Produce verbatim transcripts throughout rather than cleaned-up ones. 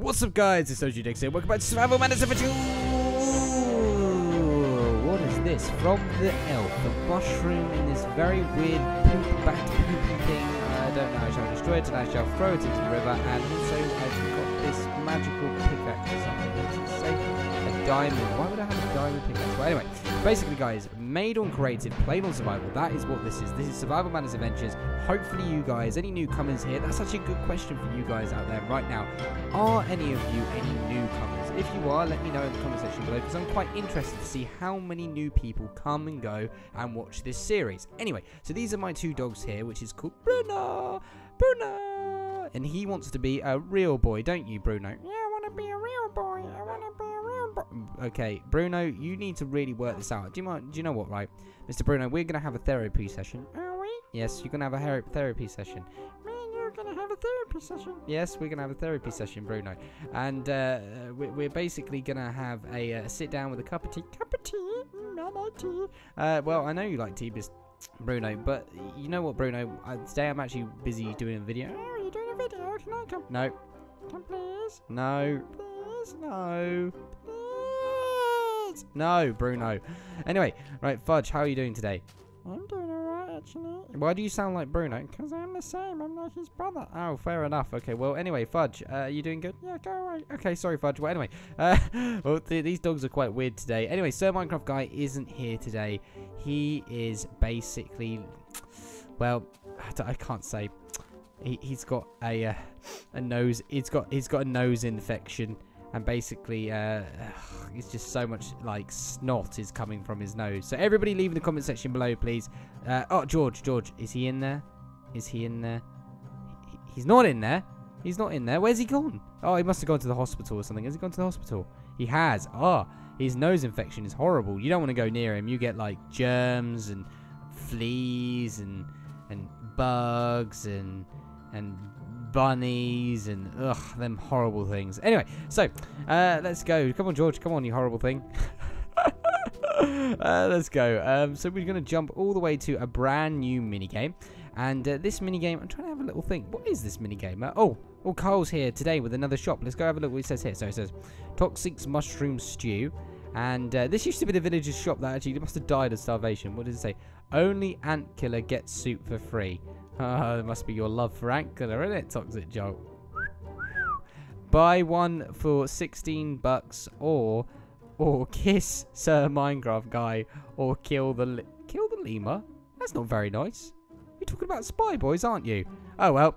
What's up, guys? It's O G Dixie. Welcome back to Survival Madness Adventures. What is this? From the elf, the mushroom in this very weird poop back poopy thing. I don't know. I shall destroy it and I shall throw it into the river. And also, I've got this magical pickaxe or something. Let's say a diamond. Why would I have a diamond pickaxe? Well, anyway, basically, guys, made on creative, played on survival. That is what this is. This is Survival Madness Adventures. Hopefully you guys, any newcomers here, that's actually a good question for you guys out there right now. Are any of you any newcomers? If you are, let me know in the comment section below, because I'm quite interested to see how many new people come and go and watch this series. Anyway, so these are my two dogs here, which is called Bruno. Bruno! And he wants to be a real boy, don't you, Bruno? Yeah, I want to be a real boy. I want to be a real boy. Okay, Bruno, you need to really work this out. Do you mind? Do you know what, right? Mister Bruno, we're going to have a therapy session. Are we? Yes, you're going to have a therapy session. Me and you're going to have a therapy session? Yes, we're going to have a therapy session, Bruno. And uh, we're basically going to have a uh, sit down with a cup of tea. Cup of tea? No, no tea. Uh, well, I know you like tea, Mister Bruno, but you know what, Bruno? Uh, today I'm actually busy doing a video. Oh, are you doing a video? Can I come? No. Come, please. No. Please, no. Please. No, Bruno. Anyway, right, Fudge, how are you doing today? I'm doing alright, actually. Why do you sound like Bruno? Because I'm the same. I'm like his brother. Oh, fair enough. Okay, well, anyway, Fudge, uh, are you doing good? Yeah, go away. Okay, sorry, Fudge. Well, anyway, uh, well, th these dogs are quite weird today. Anyway, Sir Minecraft Guy isn't here today. He is basically, well, I can't say. He, he's got a uh, a nose. He's got he's got a nose infection. And basically, uh, it's just so much, like, snot is coming from his nose. So everybody leave in the comment section below, please. Uh, oh, George, George, is he in there? Is he in there? He, he's not in there. He's not in there. Where's he gone? Oh, he must have gone to the hospital or something. Has he gone to the hospital? He has. Oh, his nose infection is horrible. You don't want to go near him. You get, like, germs and fleas and, and bugs and... and bunnies and ugh, them horrible things. Anyway, so uh, let's go. Come on, George. Come on, you horrible thing. uh, let's go. Um, so we're going to jump all the way to a brand new minigame. And uh, this minigame, I'm trying to have a little think. What is this minigame? Uh, oh, well, Carl's here today with another shop. Let's go have a look what it says here. So it says Toxic's Mushroom Stew. And uh, this used to be the villager's shop that actually must have died of starvation. What does it say? Only Ant Killer gets soup for free. Uh, it must be your love for Ant Killer, isn't it, Toxic Jolt? Buy one for sixteen bucks, or or kiss Sir Minecraft Guy, or kill the kill the lemur. That's not very nice. You're talking about Spy Boys, aren't you? Oh well,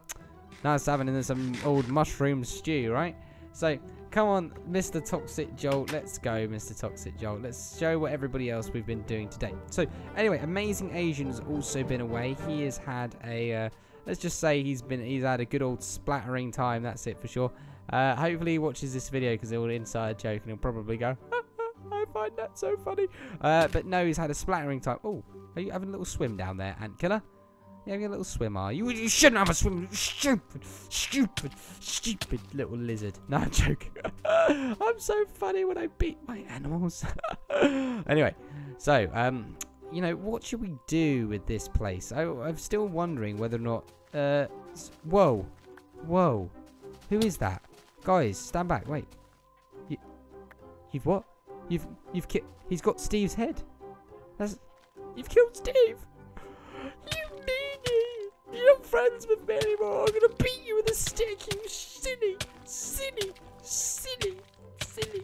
now it's having some old mushroom stew, right? So come on, Mister Toxic Jolt. Let's go, Mister Toxic Jolt. Let's show what everybody else we've been doing today. So, anyway, Amazing Asian has also been away. He has had a, uh, let's just say he's been, he's had a good old splattering time. That's it for sure. Uh, hopefully he watches this video because it'll inside joke and he'll probably go, I find that so funny. Uh, but no, he's had a splattering time. Oh, are you having a little swim down there, Ant Killer? Yeah, you're a little swimmer. You, you shouldn't have a swim. Stupid, stupid, stupid little lizard. No, I'm joking. I'm so funny when I beat my animals. Anyway, so, um, you know, what should we do with this place? I, I'm still wondering whether or not... Uh, whoa. Whoa. Who is that? Guys, stand back. Wait. You, you've what? You've, you've ki- He's got Steve's head. That's, you've killed Steve. You're not friends with me anymore. I'm gonna beat you with a stick, you silly, silly, silly, silly,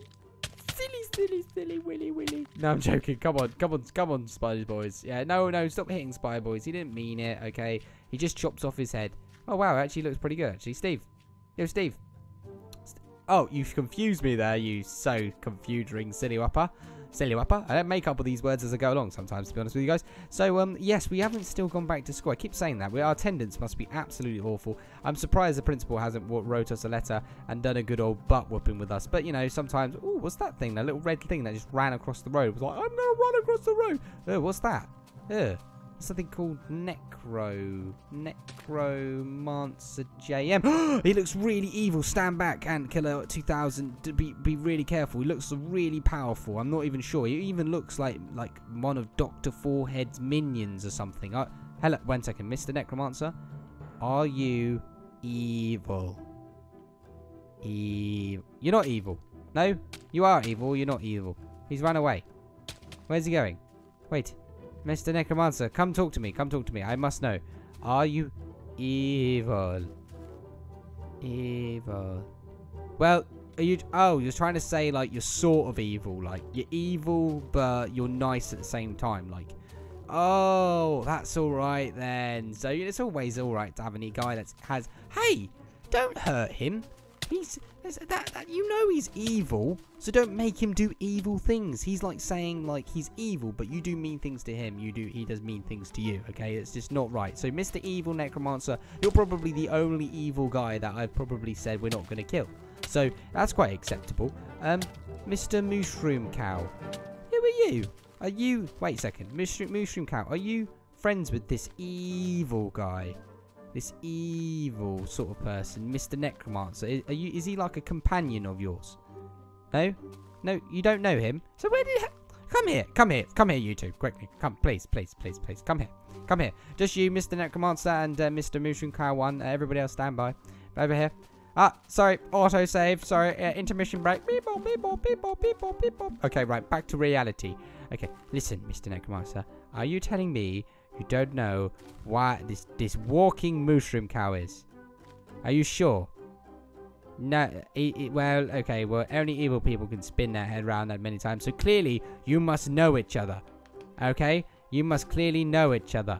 silly, silly, silly, willy, willy. No, I'm joking. Come on, come on, come on, Spy Boys. Yeah, no, no, stop hitting Spy Boys. He didn't mean it, okay? He just chops off his head. Oh, wow, it actually looks pretty good, actually. Steve. Yo, Steve. Oh, you've confused me there, you so confusing silly whopper. Silly whopper. I don't make up all these words as I go along sometimes, to be honest with you guys. So, um, yes, we haven't still gone back to school. I keep saying that. We, our attendance must be absolutely awful. I'm surprised the principal hasn't wrote us a letter and done a good old butt-whooping with us. But, you know, sometimes... Oh, what's that thing? That little red thing that just ran across the road. It was like, I'm going to run across the road. Oh, what's that? Ugh. Something called Necro... Necromancer J M. He looks really evil. Stand back, Ant Killer two thousand. Be, be really careful. He looks really powerful. I'm not even sure. He even looks like like one of Doctor Forehead's minions or something. Uh, hello. One second. Mister Necromancer, are you evil? evil. You're not evil. No, you are evil. You're not evil. He's run away. Where's he going? Wait. Mister Necromancer, come talk to me. Come talk to me. I must know. Are you evil? Evil. Well, are you... Oh, you're trying to say, like, you're sort of evil. Like, you're evil, but you're nice at the same time. Like, oh, that's all right then. So it's always all right to have any guy that has... Hey, don't hurt him. He's... That, that, you know he's evil, so don't make him do evil things. He's like saying, like, he's evil, but you do mean things to him. You do, he does mean things to you, okay? It's just not right. So, Mister Evil Necromancer, you're probably the only evil guy that I've probably said we're not going to kill. So, that's quite acceptable. Um, Mister Mushroom Cow, who are you? Are you... Wait a second. Mushroom, Mushroom Cow, are you friends with this evil guy? This evil sort of person, Mister Necromancer. Is, are you, is he like a companion of yours? No? No, you don't know him? So where did he... Come here, come here, come here, you two, quickly. Come, please, please, please, please, come here. Come here. Just you, Mister Necromancer and uh, Mister Mushroom Cow one. Uh, everybody else, stand by. Over here. Ah, sorry, autosave, sorry, uh, intermission break. People, people, people, people, people. Okay, right, back to reality. Okay, listen, Mister Necromancer, are you telling me you don't know why this this walking mushroom cow is? Are you sure? No. It, it, well, okay. Well, only evil people can spin their head around that many times. So clearly, you must know each other. Okay. You must clearly know each other.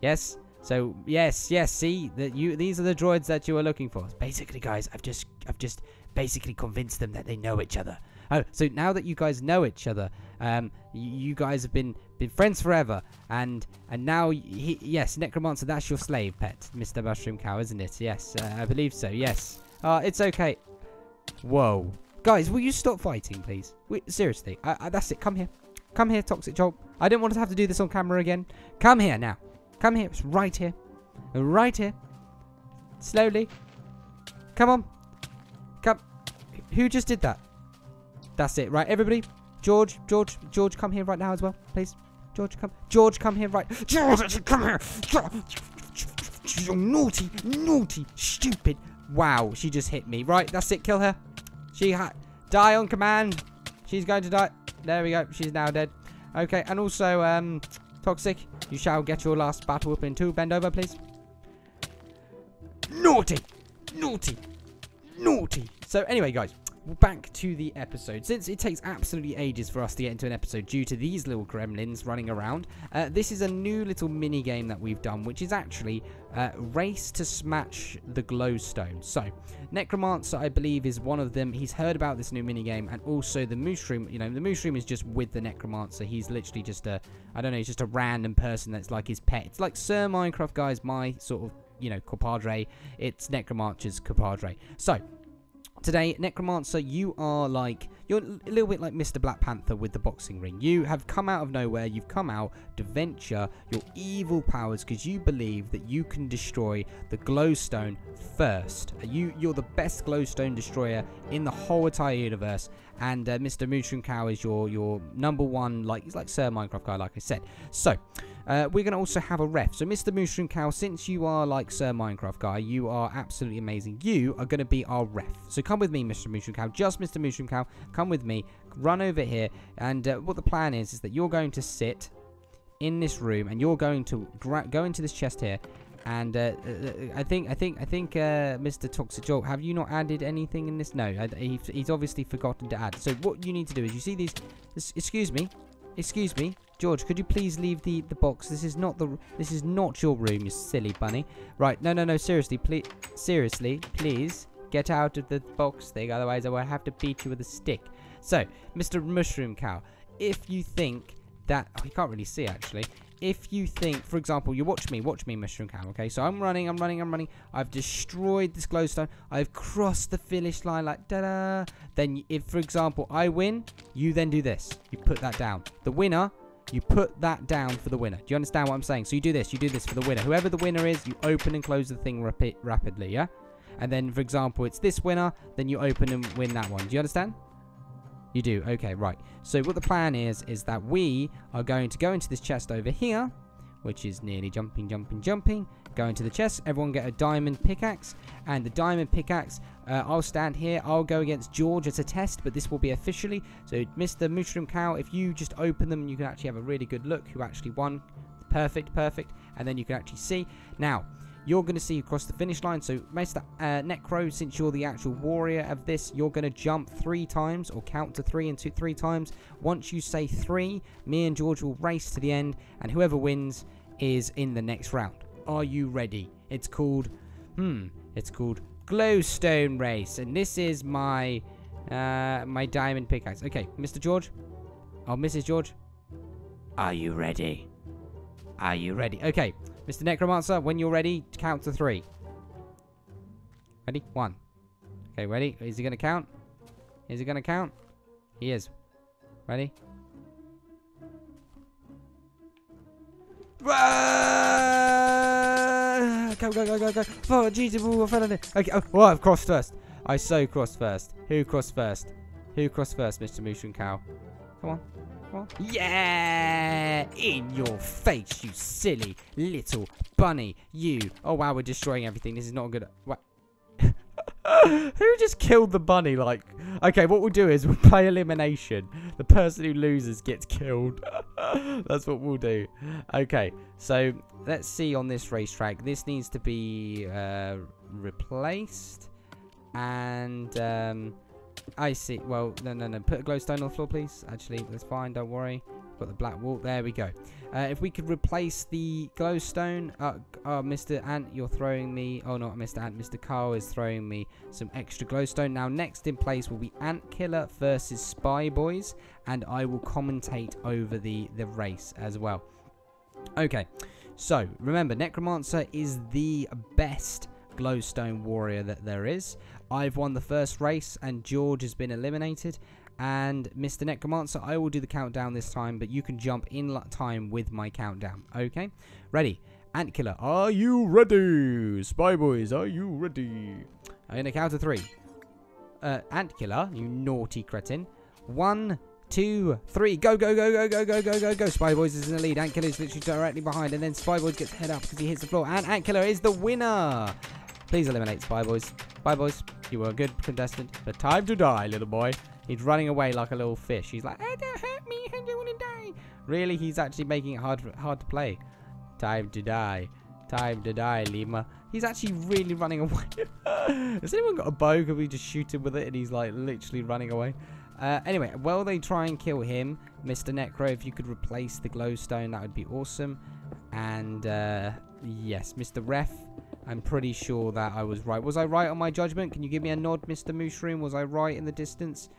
Yes. So yes, yes. See that you. These are the droids that you were looking for. Basically, guys, I've just I've just basically convinced them that they know each other. Oh, so now that you guys know each other, um, you guys have been been friends forever, and and now he, yes, Necromancer, that's your slave pet, Mister Mushroom Cow, isn't it? Yes, uh, I believe so. Yes. Uh, it's okay. Whoa, guys, will you stop fighting, please? We, seriously, I, I, that's it. Come here, come here, Toxic Jolt. I didn't want to have to do this on camera again. Come here now. Come here. It's right here, right here. Slowly. Come on. Come. Who just did that? That's it, right, everybody? George, George, George, come here right now as well, please. George, come. George, come here right. George, come here. You naughty, naughty, stupid. Wow, she just hit me. Right, that's it, kill her. She ha die on command. She's going to die. There we go, she's now dead. Okay, and also, um, Toxic, you shall get your last battle weapon too. Bend over, please. Naughty, naughty, naughty. So, anyway, guys. Back to the episode. Since it takes absolutely ages for us to get into an episode due to these little gremlins running around, uh, this is a new little mini game that we've done, which is actually uh, race to smash the glowstone. So Necromancer, I believe, is one of them. He's heard about this new mini game, and also the mushroom. You know, the mushroom is just with the Necromancer. He's literally just a, I don't know, he's just a random person that's like his pet. It's like Sir Minecraft Guy is my sort of, you know, compadre. It's Necromancer's compadre. So. Today, Necromancer, you are like, you're a little bit like Mister Black Panther with the boxing ring. You have come out of nowhere. You've come out to venture your evil powers because you believe that you can destroy the glowstone first. You, you're the best glowstone destroyer in the whole entire universe. And uh, Mister Mushroom Cow is your, your number one, like, he's like Sir Minecraft Guy, like I said. So, uh, we're going to also have a ref. So, Mister Mushroom Cow, since you are like Sir Minecraft Guy, you are absolutely amazing. You are going to be our ref. So, come with me, Mister Mushroom Cow. Just Mister Mushroom Cow, come with me. Run over here. And uh, what the plan is, is that you're going to sit in this room. And you're going to gra go into this chest here. And uh, I think, I think, I think, uh, Mister Toxic Jolt, have you not added anything in this? No, he's obviously forgotten to add. So what you need to do is you see these. Excuse me, excuse me, George. Could you please leave the the box? This is not the. This is not your room, you silly bunny. Right? No, no, no. Seriously, please. Seriously, please get out of the box thing. Otherwise, I will have to beat you with a stick. So, Mister Mushroom Cow, if you think that oh, you can't really see actually. If you think, for example, you watch me, watch me, Mushroom Cow, okay? So I'm running, I'm running, I'm running. I've destroyed this glowstone. I've crossed the finish line like, da-da. Then if, for example, I win, you then do this. You put that down. The winner, you put that down for the winner. Do you understand what I'm saying? So you do this, you do this for the winner. Whoever the winner is, you open and close the thing rapi- rapidly, yeah? And then, for example, it's this winner, then you open and win that one. Do you understand? You do. Okay, right. So what the plan is, is that we are going to go into this chest over here, which is nearly jumping, jumping, jumping. go into the chest. Everyone get a diamond pickaxe, and the diamond pickaxe, uh, I'll stand here, I'll go against George as a test, but this will be officially. So Mister Mushroom Cow, if you just open them, you can actually have a really good look who actually won. Perfect, perfect, and then you can actually see. Now, you're going to see across the finish line, so Mister Uh, Necro, since you're the actual warrior of this, you're going to jump three times, or count to three and two, three times. Once you say three, me and George will race to the end, and whoever wins is in the next round. Are you ready? It's called, hmm, it's called Glowstone Race, and this is my, uh, my diamond pickaxe. Okay, Mister George, or Missus George, are you ready? Are you ready? Okay, Mister Necromancer, when you're ready, count to three. Ready? One. Okay, ready? Is he going to count? Is he going to count? He is. Ready? Go, go, go, go, go. Oh, Jesus. Okay, oh, oh, I've crossed first. I so crossed first. Who crossed first? Who crossed first, Mister Mushroom Cow? Come on. Yeah! In your face, you silly little bunny. You. Oh, wow, we're destroying everything. This is not good. Who just killed the bunny? Like, okay, what we'll do is we'll play elimination. The person who loses gets killed. That's what we'll do. Okay, so let's see on this racetrack. This needs to be uh, replaced. And... Um, I see. Well, no, no, no. Put a glowstone on the floor, please. Actually, that's fine. Don't worry. Got the black wall. There we go. Uh, if we could replace the glowstone. Uh, oh, Mister Ant, you're throwing me. Oh, not Mister Ant. Mister Carl is throwing me some extra glowstone. Now, next in place will be Ant Killer versus Spy Boys. And I will commentate over the, the race as well. Okay. So, remember, Necromancer is the best glowstone warrior that there is. I've won the first race and George has been eliminated, and Mister Necromancer, I will do the countdown this time, but you can jump in time with my countdown. Okay, ready? Ant Killer, are you ready? Spy Boys, are you ready? I'm gonna count to three. uh, Ant Killer, you naughty cretin. One, two, three, go, go, go, go, go, go, go, go, go. Spy Boys is in the lead. Ant Killer is literally directly behind, and then Spy Boys gets head up because he hits the floor, and Ant Killer is the winner. Please eliminate Spy Boys. Spy Boys, you were a good contestant, but time to die, little boy. He's running away like a little fish. He's like, oh, don't hurt me, I don't want to die. Really, he's actually making it hard, hard to play. Time to die. Time to die, Lima. He's actually really running away. Has anyone got a bow? Can we just shoot him with it? And he's like literally running away. Uh, anyway, while they try and kill him, Mister Necro, if you could replace the glowstone, that would be awesome. And, uh, yes, Mister Ref, I'm pretty sure that I was right. Was I right on my judgment? Can you give me a nod, Mister Mushroom? Was I right in the distance?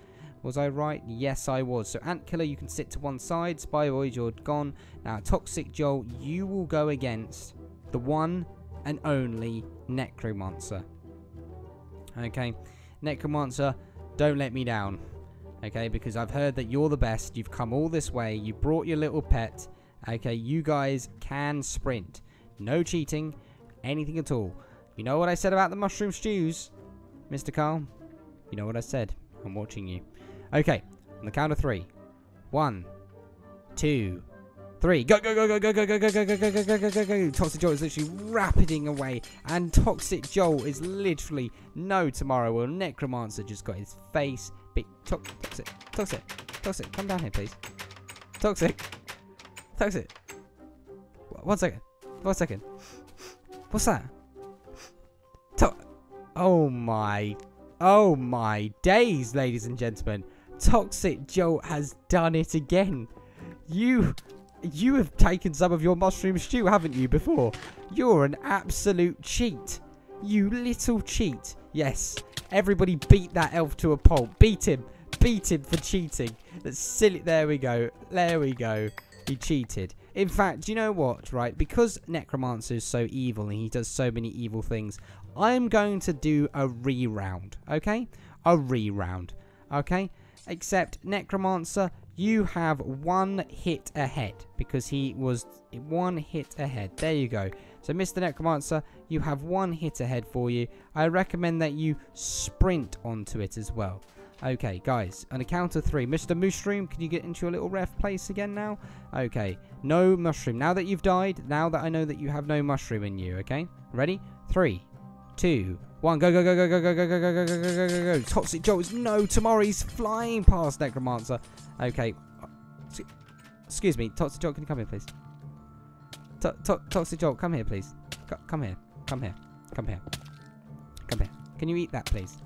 Was I right? Yes, I was. So, Ant Killer, you can sit to one side. Spy Boys, you're gone. Now, Toxic Jolt, you will go against the one and only Necromancer. Okay, Necromancer, don't let me down. Okay, because I've heard that you're the best. You've come all this way. You brought your little pet. Okay, you guys can sprint. No cheating. Anything at all. You know what I said about the mushroom stews, Mister Carl? You know what I said. I'm watching you. Okay, on the count of three. One, two, three. Go, go, go, go, go, go, go, go, go, go, go, go, go, go, go, go. Toxic Jolt is literally rapiding away. And Toxic Jolt is literally no tomorrow. Well, Necromancer just got his face... Be toxic, toxic, toxic, come down here, please. Toxic, toxic. One second, one second. What's that? To oh my, oh my days, ladies and gentlemen. Toxic Jolt has done it again. You, you have taken some of your mushroom stew, haven't you, before? You're an absolute cheat. You little cheat. Yes. Everybody beat that elf to a pulp. Beat him. Beat him for cheating. That's silly. There we go. There we go. He cheated. In fact, you know what, right? Because Necromancer is so evil and he does so many evil things, I'm going to do a re-round, okay? A re-round, okay? Except Necromancer, you have one hit ahead because he was one hit ahead. There you go. So, Mister Necromancer, you have one hit ahead for you. I recommend that you sprint onto it as well. Okay, guys, on a count of three. Mister Mushroom, can you get into your little ref place again now? Okay, no mushroom. Now that you've died, now that I know that you have no mushroom in you, okay? Ready? Three, two, one. Go, go, go, go, go, go, go, go, go, go, go, go, go, go. Toxic Jolt. No, Tamari's flying past Necromancer. Okay. Excuse me. Toxic Jolt, can you come here, please? To to Toxic Jolt, come here, please. C come here. Come here. Come here. Come here. Can you eat that, please?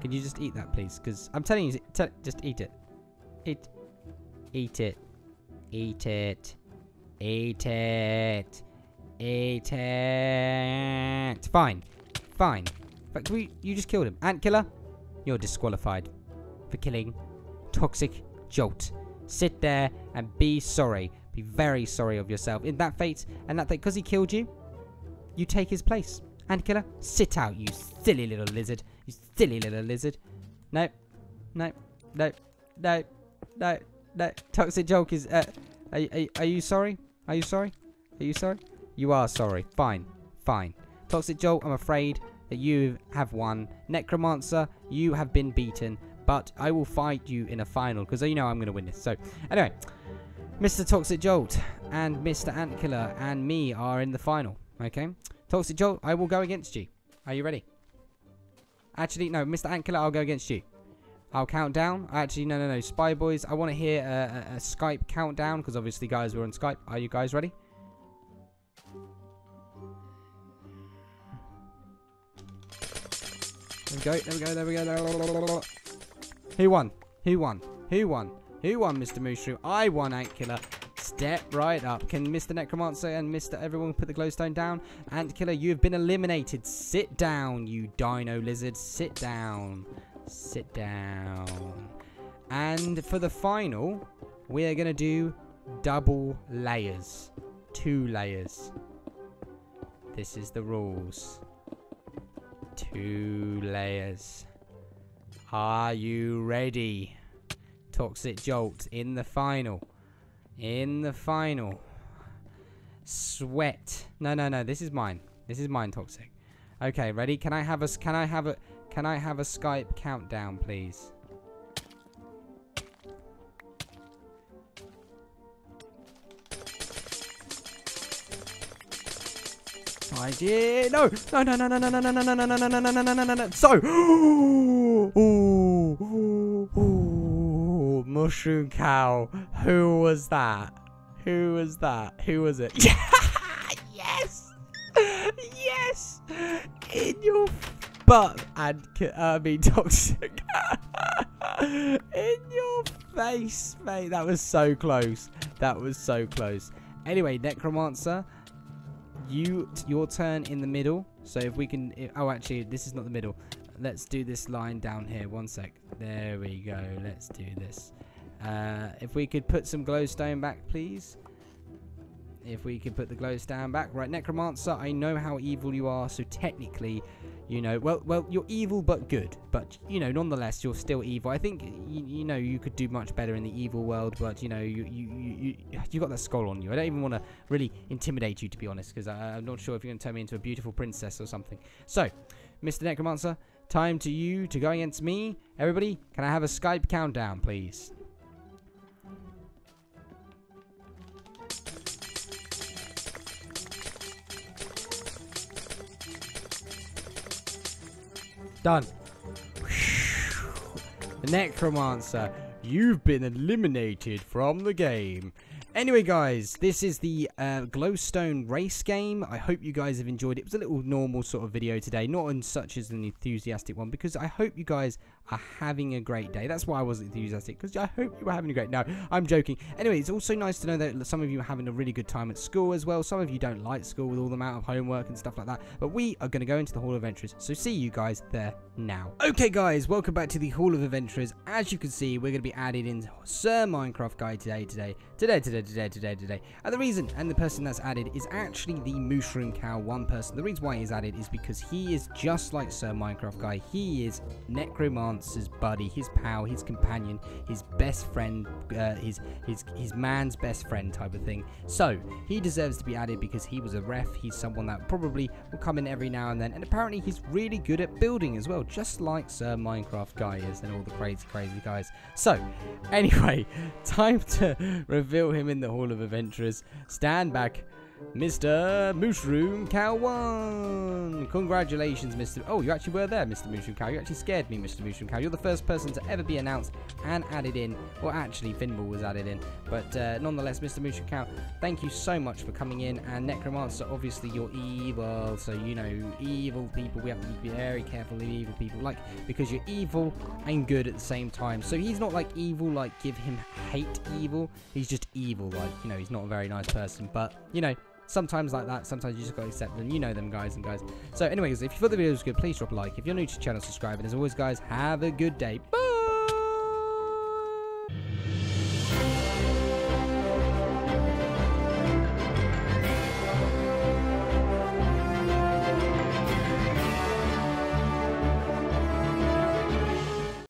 Can you just eat that, please? Because I'm telling you, te just eat it. Eat. Eat it. Eat it. Eat it. Eat it. Fine. Fine. But we, you just killed him. Ant Killer, you're disqualified for killing Toxic Jolt. Sit there and be sorry. Be very sorry of yourself. In that fate, and that fate, because he killed you, you take his place. Ant Killer, sit out, you silly little lizard. You silly little lizard. No, no, no, no, no, no. Toxic Jolt is. Uh, are, are, are you sorry? Are you sorry? Are you sorry? You are sorry. Fine, fine. Toxic Jolt, I'm afraid that you have won. Necromancer, you have been beaten. But I will fight you in a final because you know I'm going to win this. So, anyway, Mister Toxic Jolt and Mister Ant Killer and me are in the final. Okay, Toxic Jolt, I will go against you. Are you ready? Actually, no, Mister Ant Killer, I'll go against you. I'll count down. Actually, no, no, no. Spy Boys, I want to hear a, a, a Skype countdown because obviously, guys, we're on Skype. Are you guys ready? There we go. There we go. There we go. There we go. Who won? Who won? Who won? Who won, Mister Mushroom? I won, Ant Killer. Step right up. Can Mister Necromancer and Mister Everyone put the glowstone down? Ant Killer, you have been eliminated. Sit down, you dino lizard. Sit down. Sit down. And for the final, we're going to do double layers. Two layers. This is the rules. Two layers. Are you ready? Toxic Jolt in the final. In the final. Sweat. No, no, no. This is mine. This is mine, Toxic. Okay, ready? Can I have a can I have a can I have a Skype countdown, please? I did. No. No, no, no, no, no, no, no, no, no, no, no, no, no, no, no, no. So Ooh, ooh, ooh, mushroom cow. Who was that? Who was that? Who was it? Yes! Yes! In your butt, and I mean, Toxic. In your face, mate. That was so close. That was so close. Anyway, Necromancer, you, your turn in the middle. So if we can, if, oh, actually, this is not the middle. Let's do this line down here. One sec. There we go. Let's do this. Uh, if we could put some glowstone back, please. If we could put the glowstone back. Right, Necromancer, I know how evil you are, so technically, you know, well, well, you're evil but good. But, you know, nonetheless, you're still evil. I think, you, you know, you could do much better in the evil world, but, you know, you you, you, you, you got that skull on you. I don't even want to really intimidate you, to be honest, because I'm not sure if you're going to turn me into a beautiful princess or something. So, Mister Necromancer, time to you to go against me. Everybody, can I have a Skype countdown, please? Done. The Necromancer, you've been eliminated from the game. Anyway, guys, this is the uh, glowstone race game. I hope you guys have enjoyed it. It was a little normal sort of video today, not in such as an enthusiastic one, because I hope you guys are having a great day. That's why I wasn't enthusiastic, because I hope you were having a great day. No, I'm joking. Anyway, it's also nice to know that some of you are having a really good time at school as well. Some of you don't like school with all the amount of homework and stuff like that, but we are going to go into the Hall of Adventurers, so see you guys there now. Okay, guys, welcome back to the Hall of Adventurers. As you can see, we're going to be adding in Sir Minecraft Guy today, today, today, today. Today, today, today. And the reason, and the person that's added is actually the Mushroom Cow one person. The reason why he's added is because he is just like Sir Minecraft Guy. He is Necromancer Necromancer's buddy, his pal, his companion, his best friend, uh, his, his, his man's best friend type of thing. So he deserves to be added because he was a ref. He's someone that probably will come in every now and then. And apparently he's really good at building as well, just like Sir Minecraft Guy is and all the crazy, crazy guys. So anyway, time to reveal him in the Hall of Adventurers. Stand back, Mister Mushroom Cow One. Congratulations, Mister Oh, you actually were there, Mister Mushroom Cow. You actually scared me, Mister Mushroom Cow. You're the first person to ever be announced and added in. Well, actually, Finball was added in. But uh, nonetheless, Mister Mushroom Cow, thank you so much for coming in. And Necromancer, obviously, you're evil. So, you know, evil people, we have to be very careful of evil people. Like, because you're evil and good at the same time. So he's not, like, evil, like, give him hate evil. He's just evil. Like, you know, he's not a very nice person. But, you know, sometimes like that, sometimes you just gotta accept them. You know them, guys and guys. So anyways, if you thought the video was good, please drop a like. If you're new to the channel, subscribe. And as always, guys, have a good day. Bye!